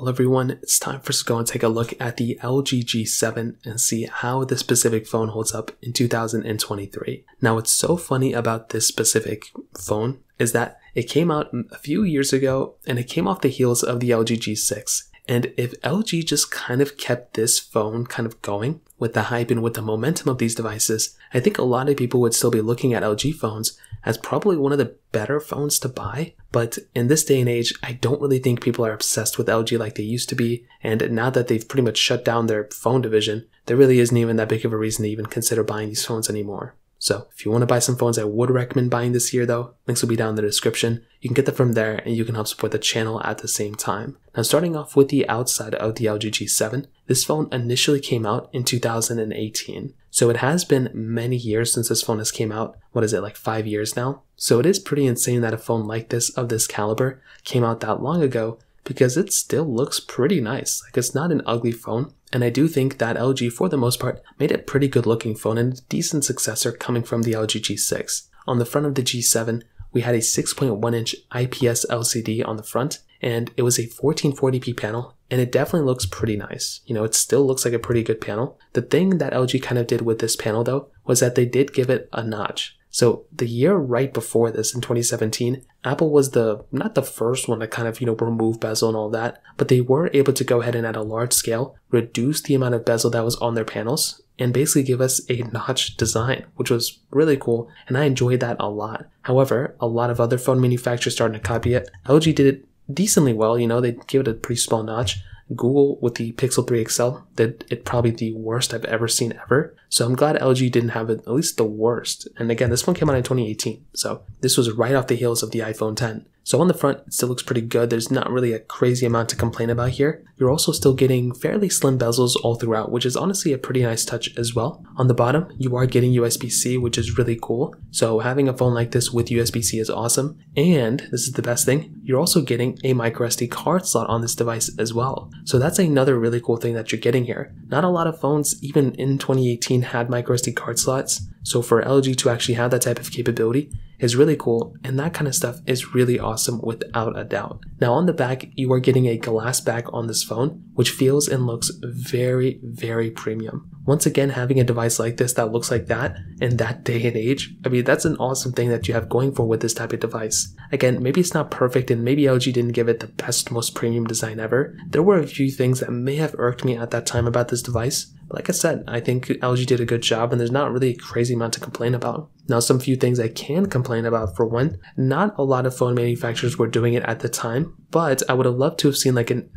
Well everyone, it's time for us to go and take a look at the LG G7 and see how this specific phone holds up in 2023. Now what's so funny about this specific phone is that it came out a few years ago and it came off the heels of the LG G6. And if LG just kind of kept this phone kind of going with the hype and with the momentum of these devices, I think a lot of people would still be looking at LG phones as probably one of the better phones to buy. But in this day and age, I don't really think people are obsessed with LG like they used to be. And now that they've pretty much shut down their phone division, there really isn't even that big of a reason to even consider buying these phones anymore. So if you want to buy some phones, I would recommend buying this year though. Links will be down in the description. You can get them from there and you can help support the channel at the same time. Now starting off with the outside of the LG G7, this phone initially came out in 2018. So it has been many years since this phone has came out. What is it, like 5 years now? So it is pretty insane that a phone like this, of this caliber, came out that long ago, because it still looks pretty nice. Like, it's not an ugly phone. And I do think that LG, for the most part, made a pretty good looking phone and a decent successor coming from the LG G6. On the front of the G7, we had a 6.1 inch IPS LCD on the front, and it was a 1440p panel, and it definitely looks pretty nice. You know, it still looks like a pretty good panel. The thing that LG kind of did with this panel though, was that they did give it a notch. So the year right before this, in 2017, Apple was not the first one to kind of, remove bezel and all that, but they were able to go ahead and at a large scale, reduce the amount of bezel that was on their panels and basically give us a notch design, which was really cool. And I enjoyed that a lot. However, a lot of other phone manufacturers started to copy it. LG did it decently well. They gave it a pretty small notch. Google with the Pixel 3 XL did it probably the worst I've ever seen ever. So I'm glad LG didn't have it, at least the worst. And again, this one came out in 2018. So this was right off the heels of the iPhone X. So on the front, it still looks pretty good. There's not really a crazy amount to complain about here. You're also still getting fairly slim bezels all throughout, which is honestly a pretty nice touch as well. On the bottom, you are getting USB-C, which is really cool. So having a phone like this with USB-C is awesome. And this is the best thing, you're also getting a microSD card slot on this device as well. So that's another really cool thing that you're getting here. Not a lot of phones, even in 2018, had microSD card slots. So for LG to actually have that type of capability is really cool, and that kind of stuff is really awesome without a doubt. Now on the back, you are getting a glass back on this phone, which feels and looks very, very premium. Once again, having a device like this that looks like that in that day and age, I mean, that's an awesome thing that you have going for with this type of device. Again, maybe it's not perfect and maybe LG didn't give it the best, most premium design ever. There were a few things that may have irked me at that time about this device. Like I said, I think LG did a good job and there's not really a crazy amount to complain about. Now, some few things I can complain about. For one, not a lot of phone manufacturers were doing it at the time, but I would have loved to have seen like an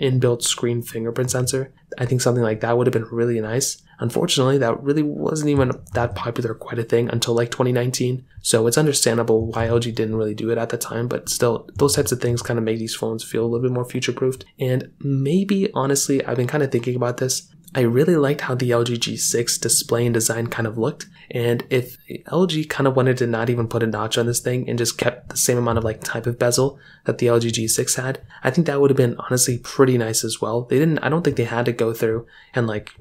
inbuilt screen fingerprint sensor. I think something like that would have been really nice. Unfortunately, that really wasn't even that popular quite a thing until like 2019. So it's understandable why LG didn't really do it at the time, but still, those types of things kind of make these phones feel a little bit more future-proofed. And maybe, honestly, I've been kind of thinking about this, I really liked how the LG G6 display and design kind of looked, and if LG kind of wanted to not even put a notch on this thing and just kept the same amount of like type of bezel that the LG G6 had, I think that would have been honestly pretty nice as well. They didn't, I don't think they had to go through and like,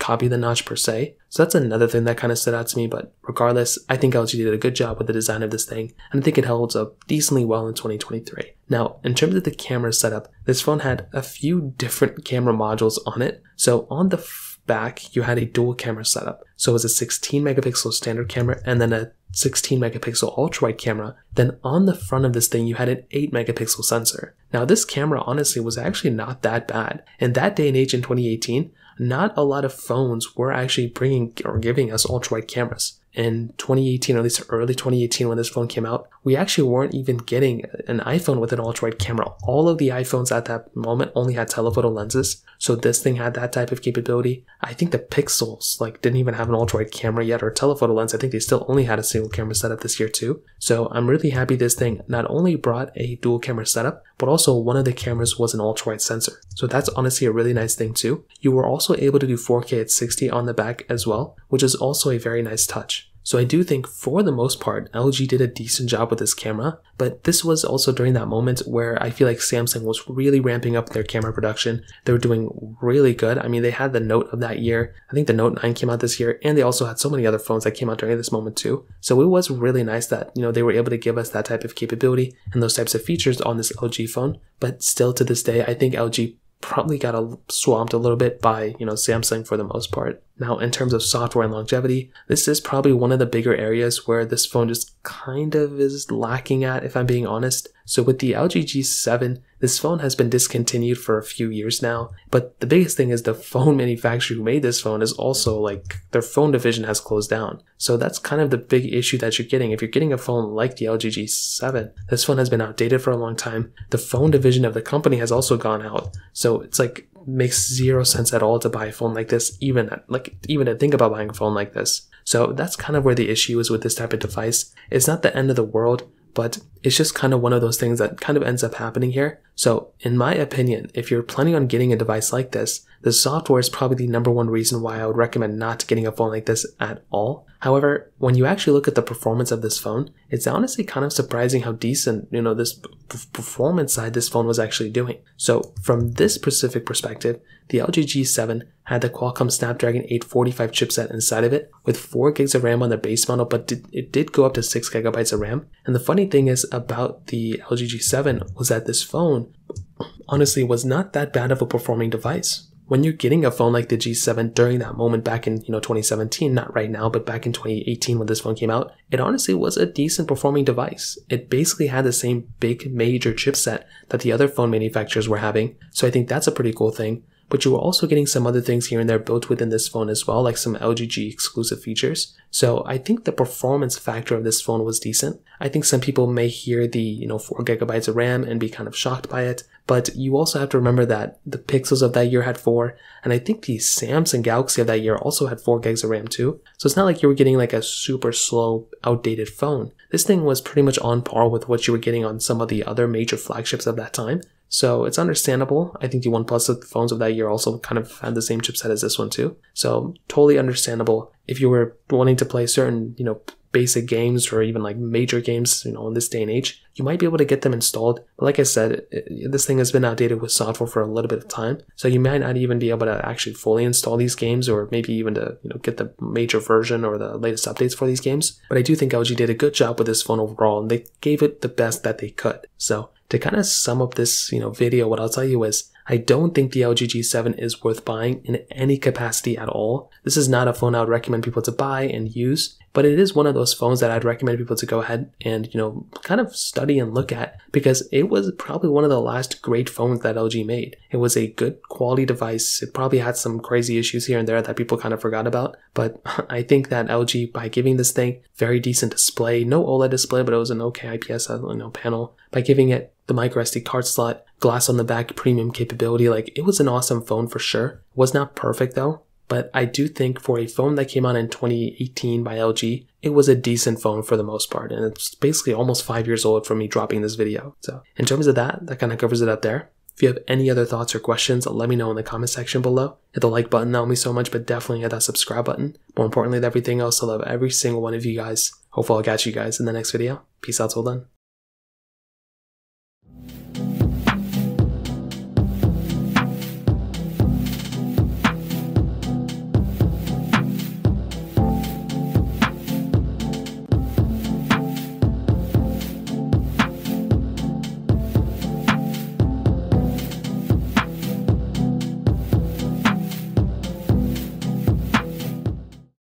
copy the notch per se. So that's another thing that kind of stood out to me, but regardless, I think LG did a good job with the design of this thing, and I think it holds up decently well in 2023. Now, in terms of the camera setup, this phone had a few different camera modules on it. So on the back, you had a dual camera setup. So it was a 16 megapixel standard camera and then a 16 megapixel ultra-wide camera. Then on the front of this thing, you had an 8 megapixel sensor. Now this camera honestly was actually not that bad. In that day and age in 2018, not a lot of phones were actually bringing or giving us ultra-wide cameras. In 2018, or at least early 2018 when this phone came out, we actually weren't even getting an iPhone with an ultra-wide camera. All of the iPhones at that moment only had telephoto lenses, so this thing had that type of capability. I think the Pixels didn't even have an ultra-wide camera yet, or telephoto lens. I think they still only had a single camera setup this year too. So I'm really happy this thing not only brought a dual camera setup, but also one of the cameras was an ultra-wide sensor. So that's honestly a really nice thing too. You were also able to do 4K at 60 on the back as well, which is also a very nice touch. So I do think for the most part, LG did a decent job with this camera, but this was also during that moment where I feel like Samsung was really ramping up their camera production. They were doing really good. I mean, they had the Note of that year. I think the Note 9 came out this year, and they also had so many other phones that came out during this moment too. So it was really nice that, you know, they were able to give us that type of capability and those types of features on this LG phone. But still to this day, I think LG probably got swamped a little bit by, you know, Samsung for the most part. Now, in terms of software and longevity, this is probably one of the bigger areas where this phone just kind of is lacking at, if I'm being honest. So with the LG G7, this phone has been discontinued for a few years now, but the biggest thing is the phone manufacturer who made this phone is also, like, their phone division has closed down. So that's kind of the big issue that you're getting. If you're getting a phone like the LG G7, this phone has been outdated for a long time. The phone division of the company has also gone out. So it's like, makes zero sense at all to buy a phone like this, even to think about buying a phone like this. So that's kind of where the issue is with this type of device. It's not the end of the world, but it's just kind of one of those things that kind of ends up happening here. So in my opinion, if you're planning on getting a device like this, the software is probably the #1 reason why I would recommend not getting a phone like this at all. However, when you actually look at the performance of this phone, it's honestly kind of surprising how decent, you know, this performance side this phone was actually doing. So from this specific perspective, the LG G7 had the Qualcomm Snapdragon 845 chipset inside of it with 4 gigs of RAM on the base model, but it did go up to 6 gigabytes of RAM. And the funny thing is about the LG G7 was that this phone honestly was not that bad of a performing device. When you're getting a phone like the G7 during that moment back in, you know, 2017, not right now, but back in 2018 when this phone came out, it honestly was a decent performing device. It basically had the same big major chipset that the other phone manufacturers were having. So I think that's a pretty cool thing. But you were also getting some other things here and there built within this phone as well, like some LG G exclusive features. So I think the performance factor of this phone was decent. I think some people may hear the, you know, 4 gigabytes of RAM and be kind of shocked by it. But you also have to remember that the Pixels of that year had 4, and I think the Samsung Galaxy of that year also had 4 gigs of RAM too. So it's not like you were getting like a super slow, outdated phone. This thing was pretty much on par with what you were getting on some of the other major flagships of that time. So it's understandable. I think the OnePlus phones of that year also kind of had the same chipset as this one too. So totally understandable if you were wanting to play certain, you know, basic games or even like major games, you know, in this day and age, you might be able to get them installed. But like I said, this thing has been outdated with software for a little bit of time. So you might not even be able to actually fully install these games or maybe even to, you know, get the major version or the latest updates for these games. But I do think LG did a good job with this phone overall, and they gave it the best that they could. So to kind of sum up this, you know, video, what I'll tell you is I don't think the LG G7 is worth buying in any capacity at all. This is not a phone I would recommend people to buy and use, but it is one of those phones that I'd recommend people to go ahead and, you know, kind of study and look at, because it was probably one of the last great phones that LG made. It was a good quality device. It probably had some crazy issues here and there that people kind of forgot about, but I think that LG, by giving this thing very decent display, no OLED display, but it was an okay IPS, you know, panel, by giving it the microSD card slot, glass on the back, premium capability, like, it was an awesome phone for sure. It was not perfect though. But I do think for a phone that came out in 2018 by LG, it was a decent phone for the most part. And it's basically almost 5 years old from me dropping this video. So in terms of that kind of covers it up there. If you have any other thoughts or questions, let me know in the comment section below. Hit the like button, that helps me so much, but definitely hit that subscribe button. More importantly than everything else, I love every single one of you guys. Hopefully I'll catch you guys in the next video. Peace out till then.